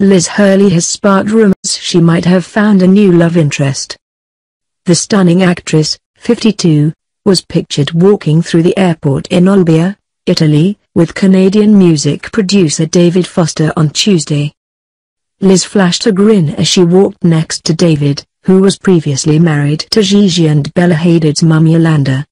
Liz Hurley has sparked rumors she might have found a new love interest. The stunning actress, 52, was pictured walking through the airport in Olbia, Italy, with Canadian music producer David Foster on Tuesday. Liz flashed a grin as she walked next to David, who was previously married to Gigi and Bella Hadid's mum Yolanda.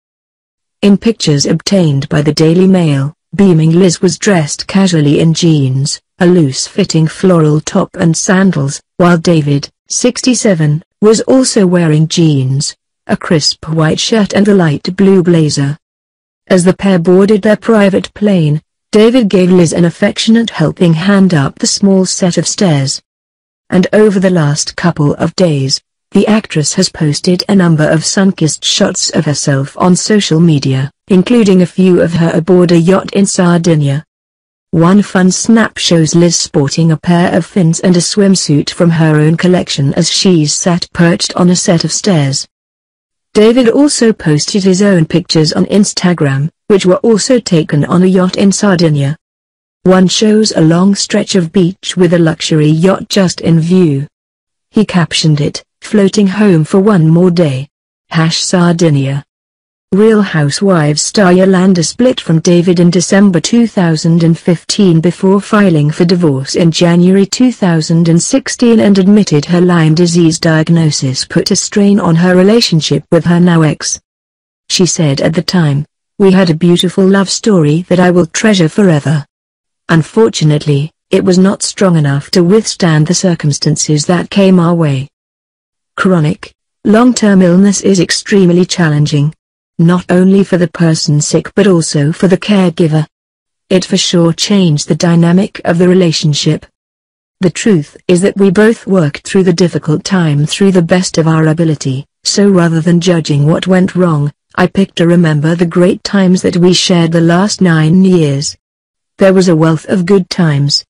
In pictures obtained by the Daily Mail, beaming Liz was dressed casually in jeans, a loose-fitting floral top and sandals, while David, 67, was also wearing jeans, a crisp white shirt and a light blue blazer. As the pair boarded their private plane, David gave Liz an affectionate helping hand up the small set of stairs. And over the last couple of days, the actress has posted a number of sun-kissed shots of herself on social media, including a few of her aboard a yacht in Sardinia. One fun snap shows Liz sporting a pair of fins and a swimsuit from her own collection as she's sat perched on a set of stairs. David also posted his own pictures on Instagram, which were also taken on a yacht in Sardinia. One shows a long stretch of beach with a luxury yacht just in view. He captioned it, "Floating home for one more day. #Sardinia." Real Housewives star Yolanda split from David in December 2015 before filing for divorce in January 2016 and admitted her Lyme disease diagnosis put a strain on her relationship with her now ex. She said at the time, "We had a beautiful love story that I will treasure forever. Unfortunately, it was not strong enough to withstand the circumstances that came our way. Chronic, long-term illness is extremely challenging. Not only for the person sick but also for the caregiver. It for sure changed the dynamic of the relationship. The truth is that we both worked through the difficult time through the best of our ability, so rather than judging what went wrong, I picked to remember the great times that we shared the last 9 years. There was a wealth of good times,